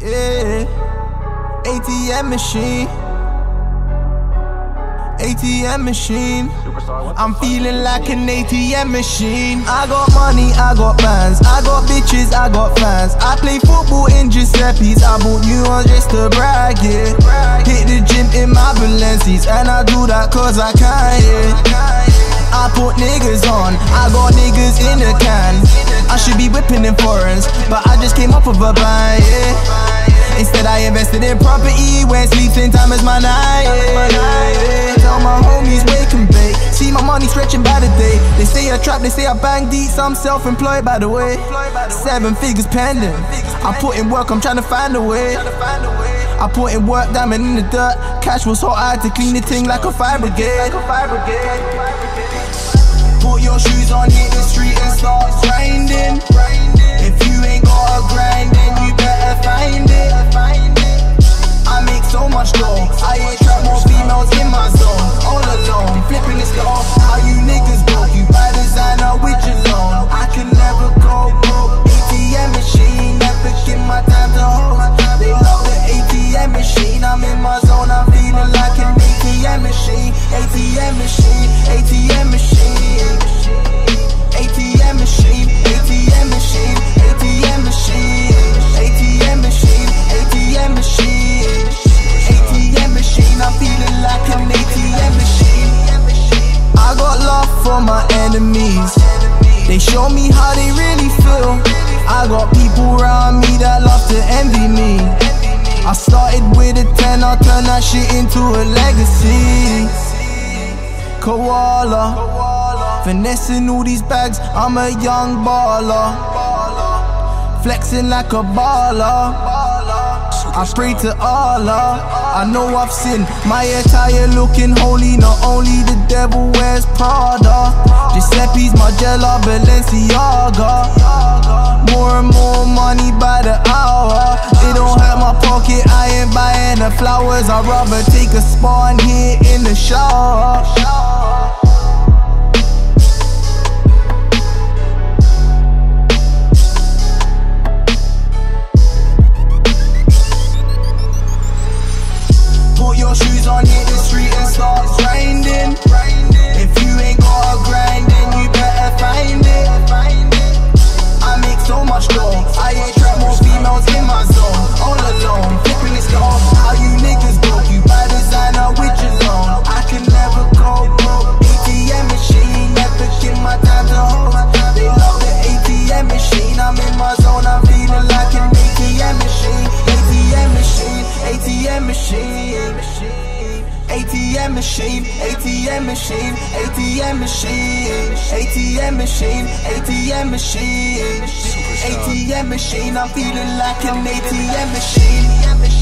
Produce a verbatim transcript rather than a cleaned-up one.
Yeah, A T M machine, A T M machine. I'm feeling like an A T M machine. I got money, I got plans, I got bitches, I got fans. I play football in Giuseppe's, I bought new ones just to brag, yeah. Hit the gym in my Balenciagas, and I do that cause I can, yeah. I put niggas on, I got niggas in the can. I should be whipping in foreigns, but I just came off of a buy, yeah. Instead I invested in property, when sleeping time is my night, yeah. Tell my homies wake and bake, see my money stretching by the day. They say I trap, they say I bang deep, I'm self-employed by the way. Seven figures pending, I put in work, I'm trying to find a way. I put in work, diamond in the dirt. Cash was hot, I had to clean the thing like a fire brigade. Put your shoes on, hit the street and start grinding. If you ain't got a grind, then you better find it. I make so much dough, I ain't trap more females in my zone. All alone, flipping this off. How you niggas broke, you buy designer with your loan. I can never go broke, A T M machine. Never get my time to hold. They love the A T M machine. I'm in my zone, I'm feeling like an A T M machine. A T M machine, A T M machine. A T M machine, A T M machine, A T M machine, A T M machine, A T M machine, A T M machine. I'm feeling like an A T M machine. I got love for my enemies. They show me how they really feel. I got people around me that love to envy me. I started with a ten, I'll turn that shit into a legacy. Koala, finessing all these bags, I'm a young baller. Flexing like a baller, I pray to Allah. I know I've sinned, my attire looking holy. Not only the devil wears Prada, Giuseppe Margiela, Balenciaga. More and more money by the hour. It don't hurt my pocket, I ain't buying the flowers. I'd rather take a spawn here in the shower. A T M machine, A T M machine, A T M machine, A T M machine, A T M machine, A T M machine. I'm feeling like an A T M machine.